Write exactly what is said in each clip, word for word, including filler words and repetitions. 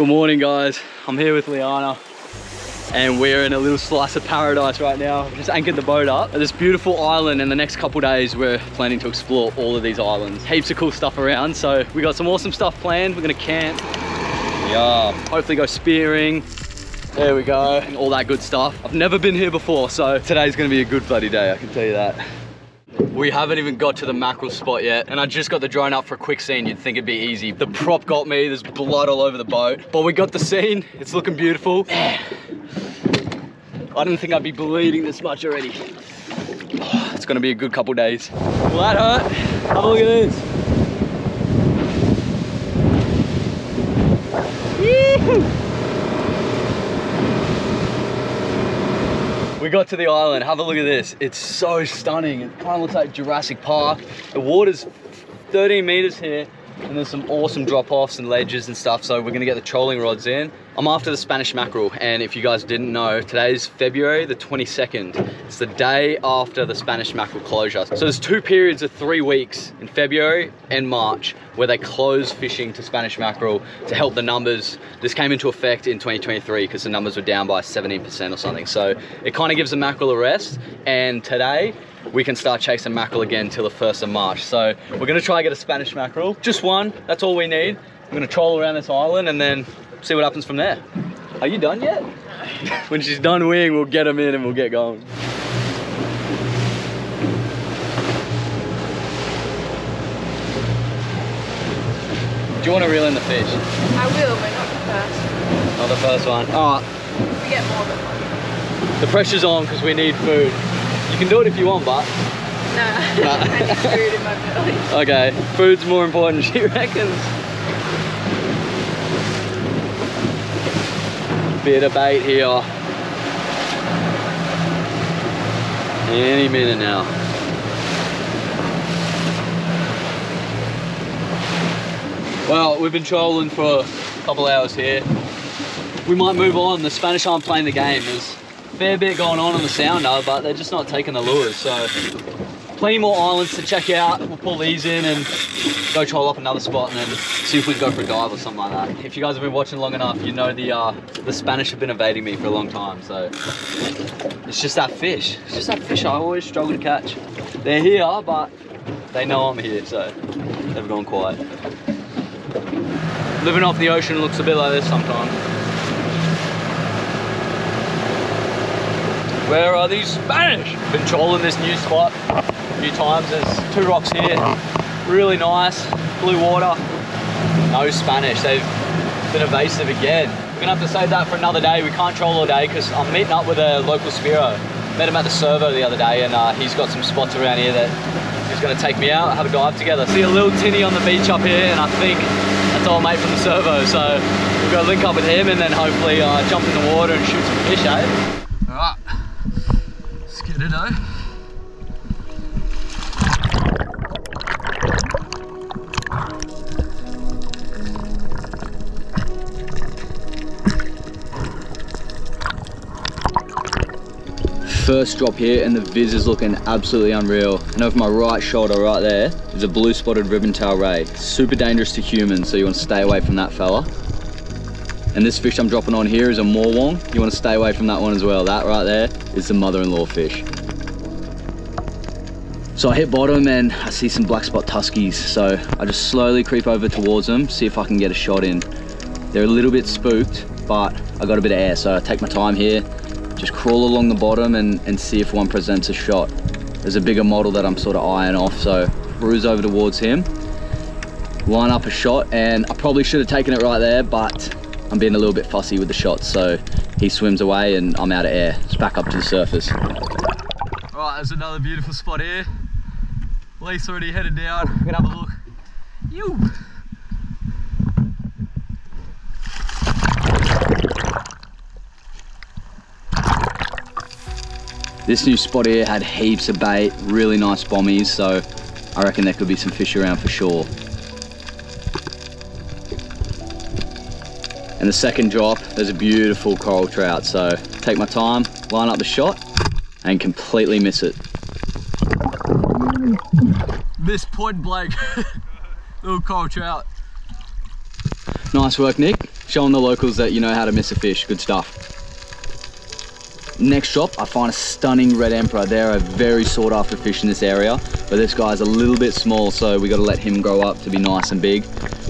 Good morning, guys. I'm here with Liana and we're in a little slice of paradise right now. We've just anchored the boat up at this beautiful island, and the next couple days we're planning to explore all of these islands. Heaps of cool stuff around, so we got some awesome stuff planned. We're gonna camp, yeah, hopefully go spearing. There we go, all that good stuff. I've never been here before, so today's gonna be a good bloody day, I can tell you that. We haven't even got to the mackerel spot yet, and I just got the drone up for a quick scene. You'd think it'd be easy. The prop got me, there's blood all over the boat. But we got the scene, it's looking beautiful. Yeah. I didn't think I'd be bleeding this much already. Oh, it's gonna be a good couple days. Well, that hurt. Have a look at this. We got to the island, have a look at this. It's so stunning. It kind of looks like Jurassic Park. The water's thirteen meters here, and there's some awesome drop-offs and ledges and stuff, so we're gonna get the trolling rods in. I'm after the Spanish mackerel, and if you guys didn't know, today's February the twenty-second. It's the day after the Spanish mackerel closure. So there's two periods of three weeks in February and March where they close fishing to Spanish mackerel to help the numbers. This came into effect in twenty twenty-three because the numbers were down by seventeen percent or something. So it kind of gives the mackerel a rest, and today we can start chasing mackerel again till the first of March. So we're gonna try and get a Spanish mackerel. Just one, that's all we need. I'm gonna troll around this island and then see what happens from there. Are you done yet? When she's done weighing, we'll get them in and we'll get going. Do you want to reel in the fish? I will, but not the first. Not the first one. All right. We get more than one. The pressure's on because we need food. You can do it if you want, but... No, nah. I need food in my belly. Okay, food's more important, she reckons. Bit of bait here. Any minute now. Well, we've been trolling for a couple hours here. We might move on. The Spanish aren't playing the game. There's a fair bit going on on the sounder, but they're just not taking the lures. So plenty more islands to check out. We'll pull these in and go troll up another spot and then see if we can go for a dive or something like that. If you guys have been watching long enough, you know the uh, the Spanish have been evading me for a long time. So it's just that fish. It's just that fish I always struggle to catch. They're here, but they know I'm here, so they've gone quiet. Living off the ocean looks a bit like this sometimes. Where are these Spanish? Been trolling this new spot a few times. There's two rocks here, really nice, blue water. No Spanish, they've been evasive again. We're gonna have to save that for another day. We can't troll all day because I'm meeting up with a local Spiro. Met him at the servo the other day, and uh, he's got some spots around here that he's gonna take me out, have a dive together. See a little tinny on the beach up here, and I think that's all mate from the servo, so we'll go link up with him and then hopefully uh, jump in the water and shoot some fish, eh? All right, let's get it, eh? First drop here, and the viz is looking absolutely unreal. And over my right shoulder right there is a blue spotted ribbon tail ray. Super dangerous to humans, so you want to stay away from that fella. And this fish I'm dropping on here is a morwong. You want to stay away from that one as well. That right there is the mother-in-law fish. So I hit bottom and I see some black spot tuskies. So I just slowly creep over towards them, see if I can get a shot in. They're a little bit spooked, but I got a bit of air, so I take my time here. Just crawl along the bottom and, and see if one presents a shot. There's a bigger model that I'm sort of eyeing off, so cruise over towards him, line up a shot, and I probably should have taken it right there, but I'm being a little bit fussy with the shots, so he swims away and I'm out of air. Just back up to the surface. All right, there's another beautiful spot here. Leith's already headed down. We're gonna have a look. Ew. This new spot here had heaps of bait, really nice bommies, so I reckon there could be some fish around for sure. And the second drop, there's a beautiful coral trout, so take my time, line up the shot, and completely miss it. Miss point blank, little coral trout. Nice work, Nick. showing the locals that you know how to miss a fish. Good stuff. Next shop, I find a stunning red emperor. They're a very sought after fish in this area, but this guy's a little bit small, so we got to let him grow up to be nice and big.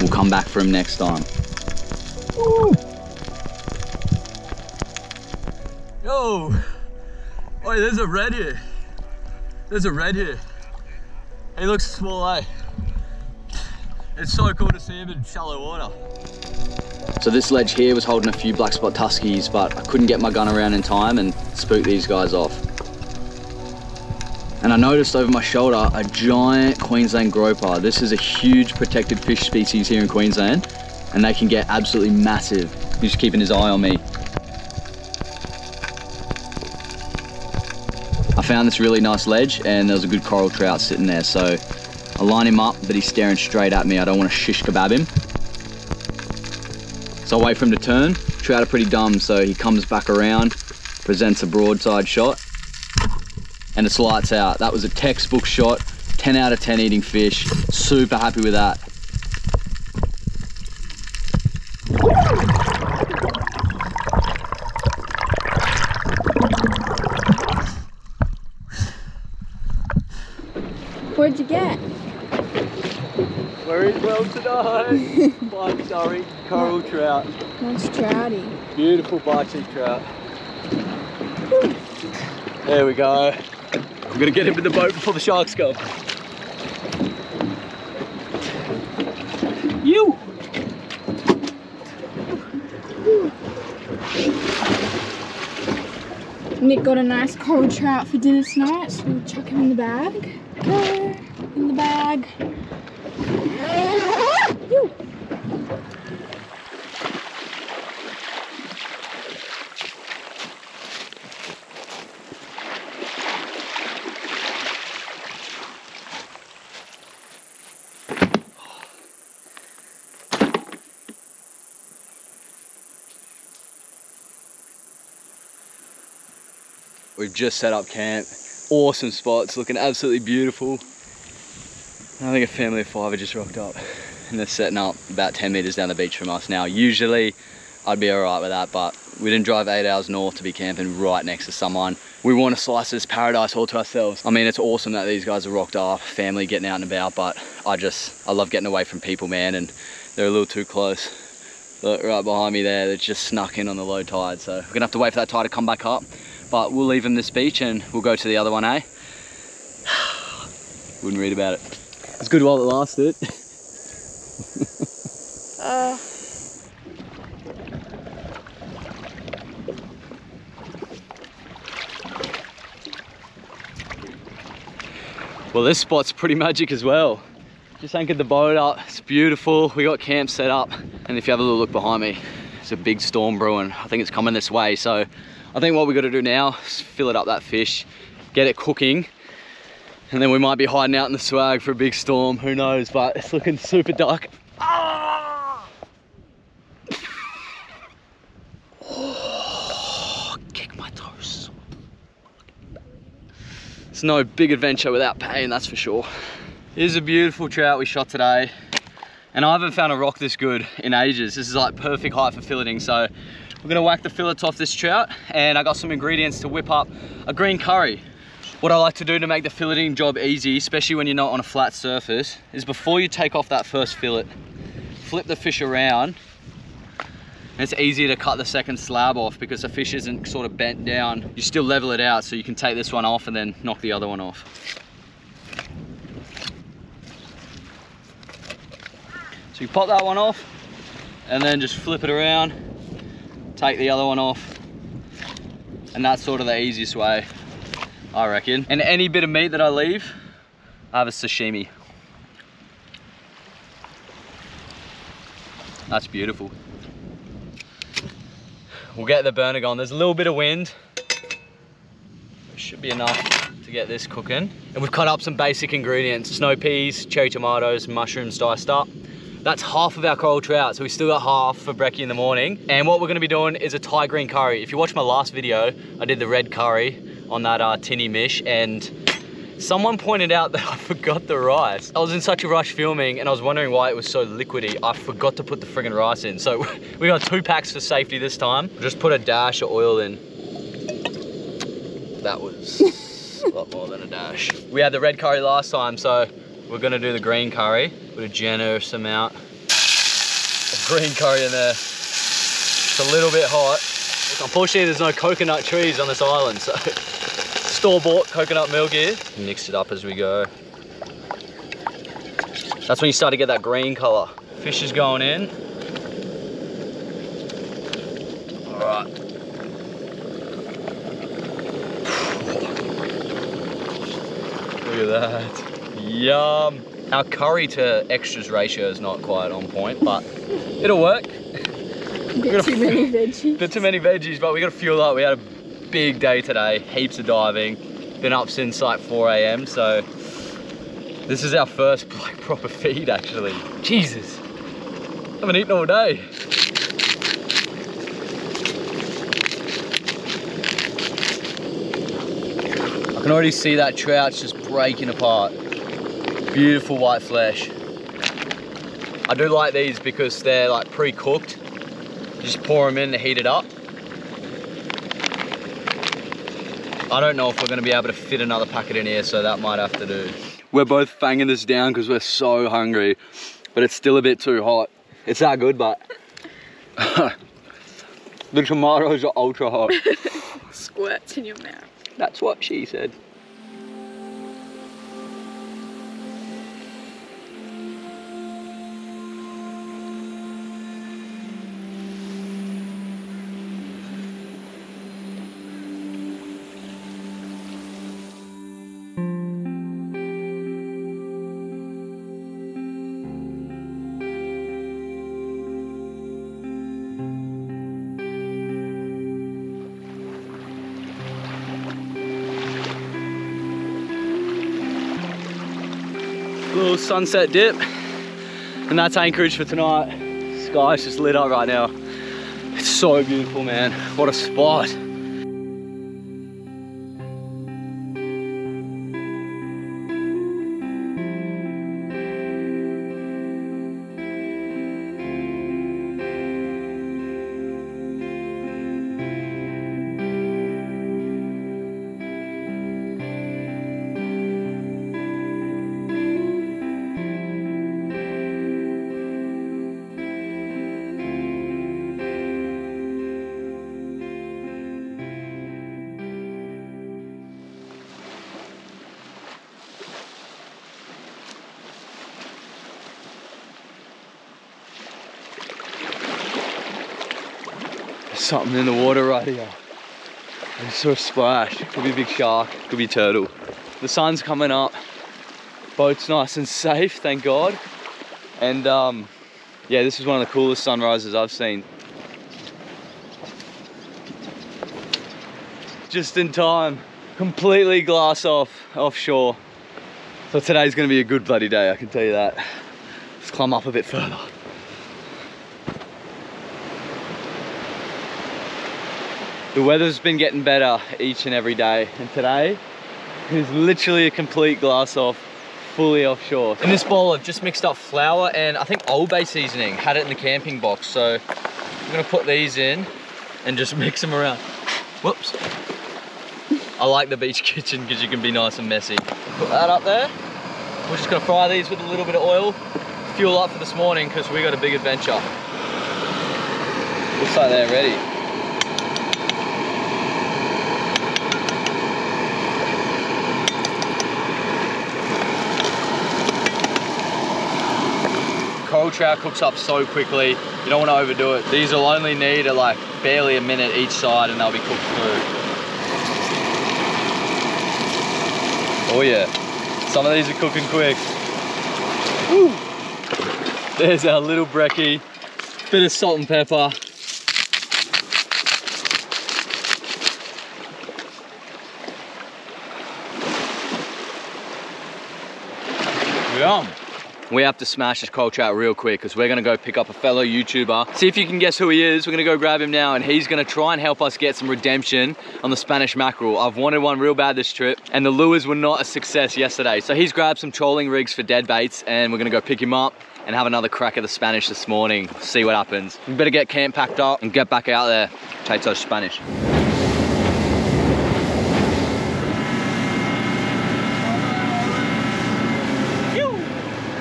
We'll come back for him next time. Woo! Yo! Oi, there's a red here. There's a red here. He looks small, eh? It's so cool to see him in shallow water. So this ledge here was holding a few black spot tuskies, but I couldn't get my gun around in time and spook these guys off. And I noticed over my shoulder a giant Queensland groper. This is a huge protected fish species here in Queensland, and they can get absolutely massive. He's just keeping his eye on me. I found this really nice ledge and there was a good coral trout sitting there, so I line him up, but he's staring straight at me. I don't want to shish kebab him. So I wait for him to turn. Trout are pretty dumb, so he comes back around, presents a broadside shot, and it's lights out. That was a textbook shot, ten out of ten eating fish. Super happy with that. What'd you get? Very well today. Five sorry, coral trout. Nice trouty. Beautiful barcheap trout. There we go. I'm going to get him in the boat before the sharks come. You! Nick got a nice coral trout for dinner tonight, so we'll chuck him in the bag. Go in the bag. We've just set up camp. Awesome spots, looking absolutely beautiful. I think a family of five have just rocked up and they're setting up about ten meters down the beach from us now. Usually I'd be all right with that, but we didn't drive eight hours north to be camping right next to someone. We want to slice this paradise all to ourselves. I mean, it's awesome that these guys are rocked up, family getting out and about, but I just, I love getting away from people, man, and they're a little too close. Look, right behind me there, they're just snuck in on the low tide, so we're going to have to wait for that tide to come back up. But we'll leave him this beach and we'll go to the other one, eh? Wouldn't read about it. It's good while it lasted. uh. Well, this spot's pretty magic as well. Just anchored the boat up. It's beautiful. We got camp set up. And if you have a little look behind me, it's a big storm brewing. I think it's coming this way, so I think what we got to do now is fill it up that fish, get it cooking, and then we might be hiding out in the swag for a big storm, who knows, but it's looking super dark. Ah! Oh, kick my toes. It's no big adventure without pain, that's for sure. Here's a beautiful trout we shot today, and I haven't found a rock this good in ages. This is like perfect height for filleting, so we're gonna whack the fillets off this trout, and I got some ingredients to whip up a green curry. What I like to do to make the filleting job easy, especially when you're not on a flat surface, is before you take off that first fillet, flip the fish around. And it's easier to cut the second slab off because the fish isn't sort of bent down. You still level it out, so you can take this one off and then knock the other one off. So you pop that one off and then just flip it around. Take the other one off, and that's sort of the easiest way, I reckon. And any bit of meat that I leave, I have a sashimi. That's beautiful. We'll get the burner going. There's a little bit of wind. It should be enough to get this cooking. And we've cut up some basic ingredients: snow peas, cherry tomatoes, mushrooms diced up. That's half of our coral trout, so we still got half for brekkie in the morning. And what we're gonna be doing is a Thai green curry. If you watch my last video, I did the red curry on that uh, tinny mish, and Someone pointed out that I forgot the rice. I was in such a rush filming and I was wondering why it was so liquidy. I forgot to put the friggin' rice in. So we got two packs for safety this time. Just put a dash of oil in. That was a lot more than a dash. We had the red curry last time, so we're gonna do the green curry. Put a generous amount of green curry in there. It's a little bit hot. Unfortunately, there's no coconut trees on this island, so store-bought coconut milk here. Mix it up as we go. That's when you start to get that green color. Fish is going in. All right. Look at that. Yum. Our curry to extras ratio is not quite on point, but it'll work. Bit too many veggies. Bit too many veggies, but we got to fuel up. We had a big day today, heaps of diving. Been up since like four A M so this is our first like proper feed actually. Jesus, I haven't eaten all day. I can already see that trout's just breaking apart. Beautiful white flesh. I do like these because they're like pre-cooked. You just pour them in to heat it up. I don't know if we're gonna be able to fit another packet in here, so that might have to do. We're both fanging this down because we're so hungry, but it's still a bit too hot. It's that good, but the tomatoes are ultra hot. Squirts in your mouth. That's what she said. Little sunset dip, and that's Anchorage for tonight. Sky's just lit up right now. It's so beautiful, man. What a spot. Something in the water right here. I saw a splash. Could be a big shark, could be a turtle. The sun's coming up. Boat's nice and safe, thank God. And um, yeah, this is one of the coolest sunrises I've seen. Just in time, completely glass off, offshore. So today's gonna be a good bloody day, I can tell you that. Let's climb up a bit further. The weather's been getting better each and every day, and today is literally a complete glass off, fully offshore. In this bowl I've just mixed up flour and I think Old Bay seasoning, had it in the camping box, so I'm gonna put these in and just mix them around. Whoops. I like the beach kitchen because you can be nice and messy. Put that up there. We're just gonna fry these with a little bit of oil, fuel up for this morning because we got a big adventure. Looks like they're ready. Coral trout cooks up so quickly, you don't want to overdo it. These will only need a, like barely a minute each side and they'll be cooked through. Oh yeah, some of these are cooking quick. Woo. There's our little brekkie, bit of salt and pepper. Yum. We have to smash this culture out real quick because we're gonna go pick up a fellow YouTuber. See if you can guess who he is. We're gonna go grab him now and he's gonna try and help us get some redemption on the Spanish mackerel. I've wanted one real bad this trip and the lures were not a success yesterday. So he's grabbed some trolling rigs for dead baits and we're gonna go pick him up and have another crack at the Spanish this morning. See what happens. We better get camp packed up and get back out there. Take those Spanish.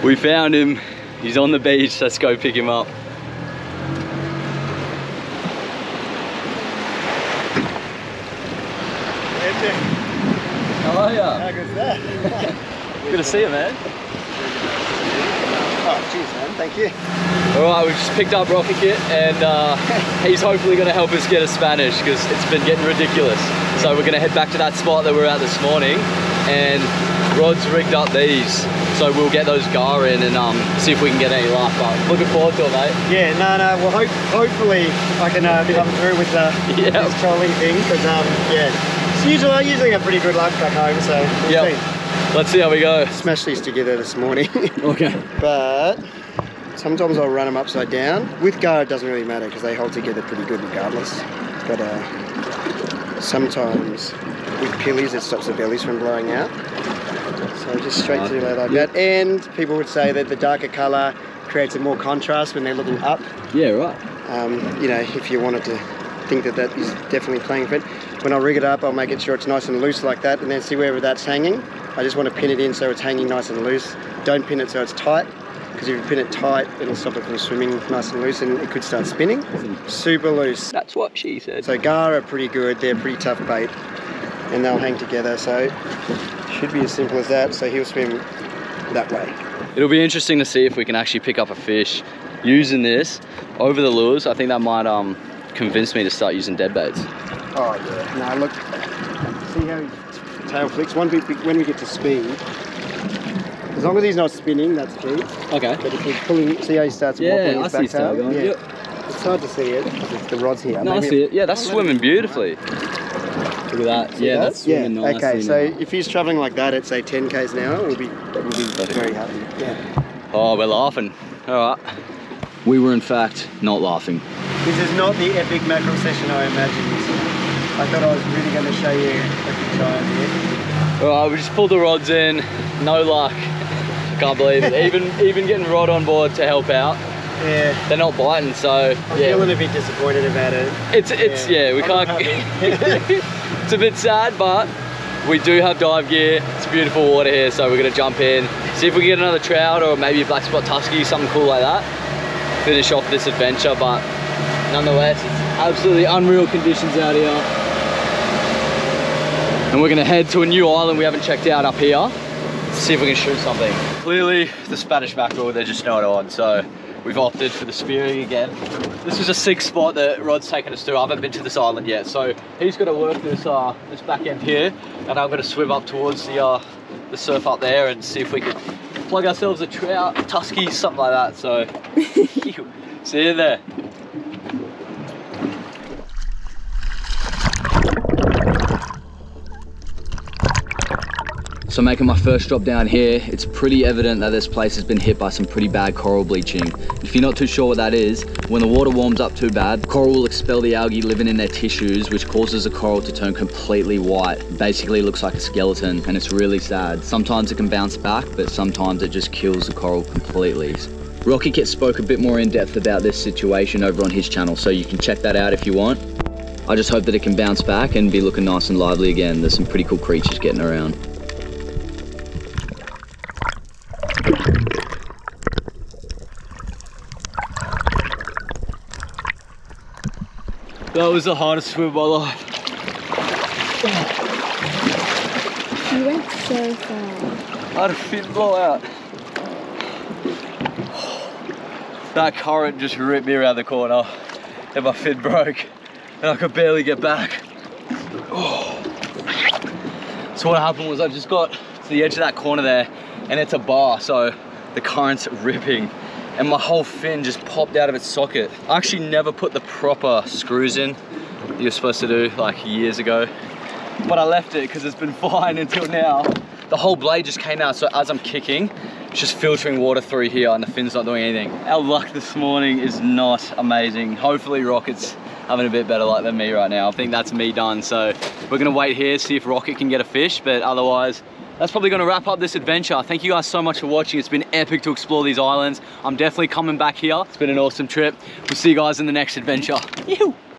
We found him, he's on the beach, let's go pick him up. How are ya? How good's that? Good to see you, man. Oh, cheers, man, thank you. All right, we've just picked up Rocky Kit and uh, he's hopefully gonna help us get a Spanish because it's been getting ridiculous. So we're gonna head back to that spot that we were at this morning and Rod's rigged up these, so we'll get those gar in and um, see if we can get any luck. But looking forward to it, mate. Yeah, no, no. Well, hope, hopefully I can uh, come through with uh, yep. this trolling thing because um, yeah, it's usually I usually have pretty good luck back home. So we'll yep. see. Let's see how we go. Smash these together this morning. Okay. But sometimes I'll run them upside down. With gar, it doesn't really matter because they hold together pretty good regardless. But uh, sometimes with pillies, it stops the bellies from blowing out. So just straight uh, through there like yeah. that. And people would say that the darker colour creates a more contrast when they're looking up. Yeah, right. Um, you know, if you wanted to think that that is definitely playing for it. When I rig it up, I'll make it sure it's nice and loose like that. And then see wherever that's hanging. I just want to pin it in so it's hanging nice and loose. Don't pin it so it's tight. Because if you pin it tight, it'll stop it from swimming nice and loose and it could start spinning. Super loose. That's what she said. So gar are pretty good. They're pretty tough bait. And they'll hang together. So... should be as simple as that, so he'll swim that way. It'll be interesting to see if we can actually pick up a fish using this over the lures. I think that might um, convince me to start using dead baits. Oh yeah, now look, see how his tail flicks? One bit, when we get to speed, as long as he's not spinning, that's key. Okay. But if he's pulling, see how he starts yeah, wobbling his I back tail? Going. Yeah, yep. It's hard to see it, it's the rod's here. No, maybe I see it. Yeah, that's oh, swimming beautifully. Look at that. Yeah, that? That's swimming yeah. nicely. Okay, so now. If he's travelling like that at say ten k's an hour, we'll be, we'll be very happy. Yeah. Oh, we're laughing. All right. We were in fact not laughing. This is not the epic mackerel session I imagined. I thought I was really going to show you a good time here. All right, we just pulled the rods in. No luck. I can't believe it. Even even getting Rod on board to help out. Yeah. They're not biting, so I'm yeah. feeling a bit disappointed about it. It's it's yeah, yeah we I'm can't. It's a bit sad, but we do have dive gear. It's beautiful water here, so we're gonna jump in, see if we can get another trout or maybe a black spot tusky, something cool like that. Finish off this adventure, but nonetheless, it's absolutely unreal conditions out here. And we're gonna head to a new island we haven't checked out up here, see if we can shoot something. Clearly, the Spanish mackerel, they're just not on, so we've opted for the spearing again. This is a sixth spot that Rod's taken us to. I haven't been to this island yet, so he's got to work this uh, this back end here, and I'm going to swim up towards the uh, the surf up there and see if we can plug ourselves a trout, tusky, something like that. So, see you there. So making my first drop down here, it's pretty evident that this place has been hit by some pretty bad coral bleaching. If you're not too sure what that is, when the water warms up too bad, coral will expel the algae living in their tissues, which causes the coral to turn completely white. It basically looks like a skeleton, and it's really sad. Sometimes it can bounce back, but sometimes it just kills the coral completely. Rocky Kit spoke a bit more in depth about this situation over on his channel, so you can check that out if you want. I just hope that it can bounce back and be looking nice and lively again. There's some pretty cool creatures getting around. That was the hardest swim of my life. You went so far. I had a fin blow out. That current just ripped me around the corner and my fin broke and I could barely get back. So what happened was I just got to the edge of that corner there and it's a bar, so the current's ripping. And my whole fin just popped out of its socket. I actually never put the proper screws in that you're supposed to do like years ago. But I left it because it's been fine until now. The whole blade just came out, so as I'm kicking, It's just filtering water through here and the fin's not doing anything. Our luck this morning is not amazing. Hopefully Rocket's having a bit better luck than me right now. I think that's me done. So we're gonna wait here, see if Rocket can get a fish, but otherwise, that's probably gonna wrap up this adventure. Thank you guys so much for watching. It's been epic to explore these islands. I'm definitely coming back here. It's been an awesome trip. We'll see you guys in the next adventure. Ew.